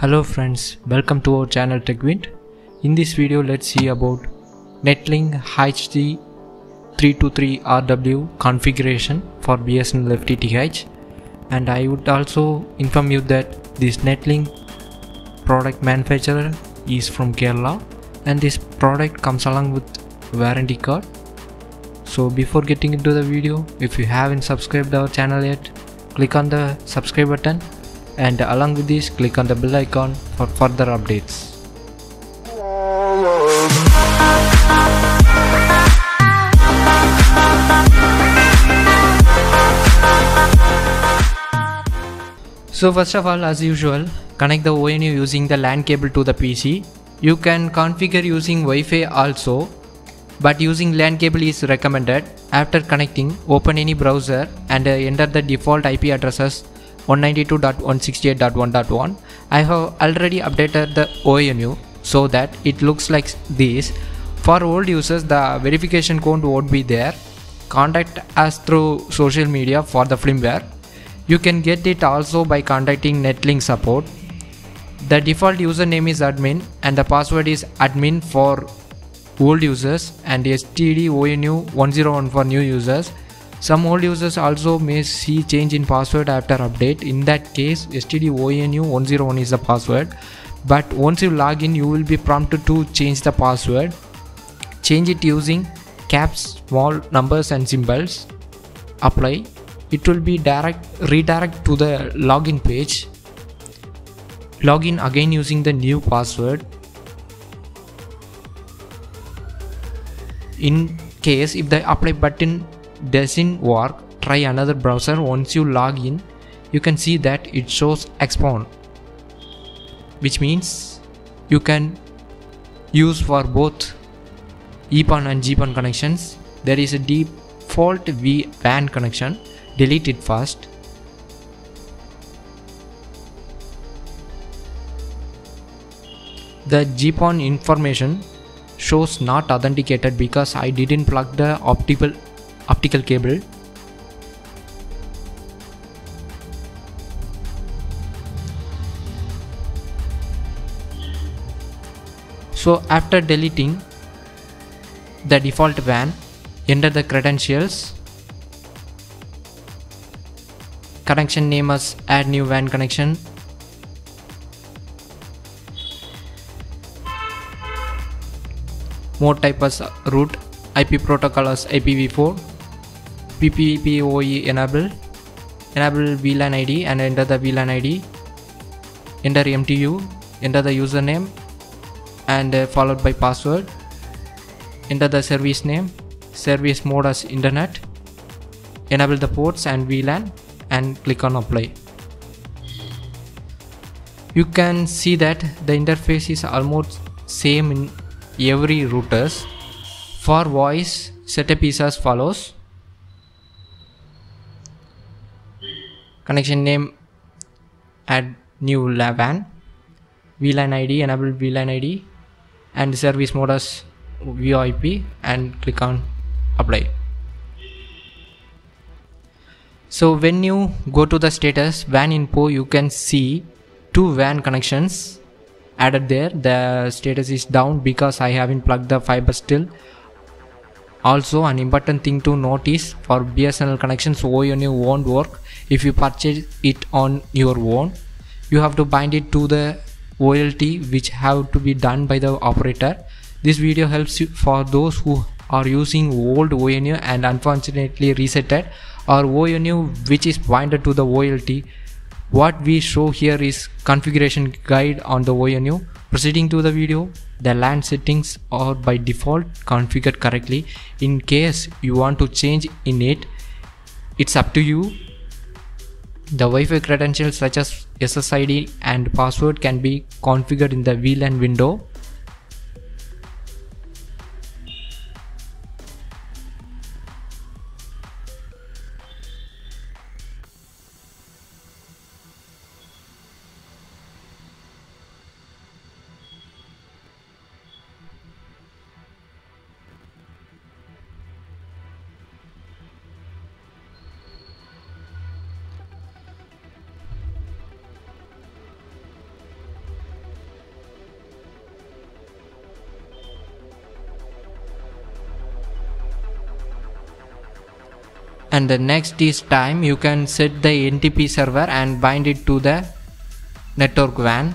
Hello friends, welcome to our channel Techwind. In this video, let's see about Netlink HG323RW configuration for BSNL FTTH. And I would also inform you that this Netlink product manufacturer is from Kerala and this product comes along with warranty card. So before getting into the video, if you haven't subscribed our channel yet, click on the subscribe button and along with this click on the bell icon for further updates. So first of all, as usual, connect the ONU using the LAN cable to the PC. You can configure using Wi-Fi also, but using LAN cable is recommended. After connecting, open any browser and enter the default IP addresses 192.168.1.1. I have already updated the ONU so that it looks like this. For old users, the verification code won't be there. Contact us through social media for the firmware. You can get it also by contacting Netlink support. The default username is admin and the password is admin for old users and std onu 101 for new users. Some old users also may see change in password after update. In that case, std onu 101 is the password, but once you log in, you will be prompted to change the password. Change it using caps, small numbers and symbols. Apply. It will be redirect to the login page. Login again using the new password. In case if the apply button doesn't work, try another browser. Once you log in, you can see that it shows XPON, which means you can use for both EPON and GPON connections. There is a default VLAN connection. Delete it first. The GPON information shows not authenticated because I didn't plug the optical cable. So after deleting the default WAN, enter the credentials. Connection name as add new WAN connection. Mode type as root, IP protocol as IPv4, PPPoE enable, enable VLAN ID and enter the VLAN ID, enter MTU, enter the username and followed by password, enter the service name, service mode as internet, enable the ports and VLAN and click on apply. You can see that the interface is almost same in every routers. For voice, setup is as follows. Connection name, add new WAN, VLAN ID, enable VLAN ID and service mode as VoIP and click on apply. So when you go to the status WAN info, you can see two WAN connections added there. The status is down because I haven't plugged the fiber still. Also, an important thing to notice for BSNL connections, ONU won't work if you purchase it on your own. You have to bind it to the OLT, which have to be done by the operator. This video helps you for those who are using old ONU and unfortunately resetted, or ONU which is binded to the OLT. What we show here is configuration guide on the ONU. Proceeding to the video, the LAN settings are by default configured correctly. In case you want to change in it, it's up to you. The Wi-Fi credentials such as SSID and password can be configured in the VLAN window. and the next is time. You can set the NTP server and bind it to the network WAN.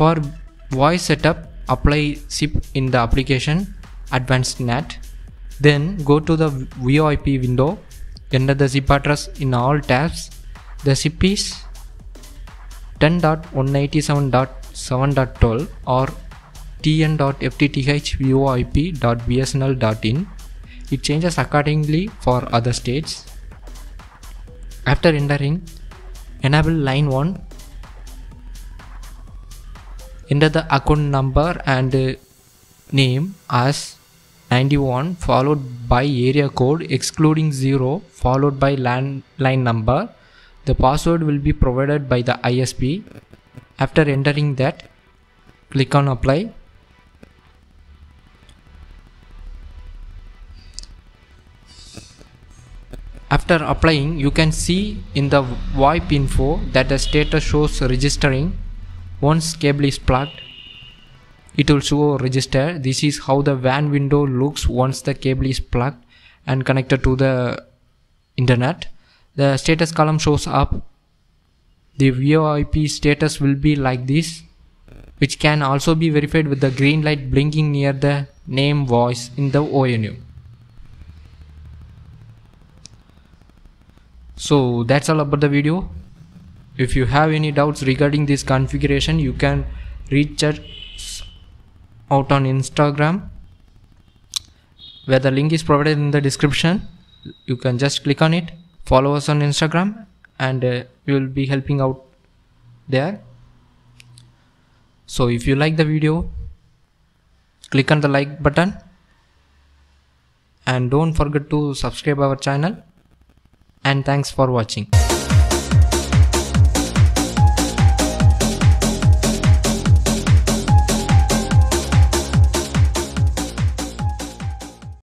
For voice setup, apply SIP in the application advanced NAT. Then go to the VoIP window, enter the SIP address in all tabs. The SIP is 10.187.7.12 or tn.ftth voip.bsnl.in. It changes accordingly for other states. After entering, enable line 1, enter the account number and name as 91 followed by area code excluding 0 followed by landline number. The password will be provided by the ISP. After entering that, click on apply. After applying, you can see in the VoIP info that the status shows registering. Once cable is plugged, it will show register. This is how the WAN window looks once the cable is plugged and connected to the internet. The status column shows up. The VoIP status will be like this, which can also be verified with the green light blinking near the name voice in the ONU. So that's all about the video. If you have any doubts regarding this configuration, you can reach us out on Instagram where the link is provided in the description. You can just click on it, follow us on Instagram, and we will be helping out there. So if you like the video, click on the like button and don't forget to subscribe our channel, and thanks for watching.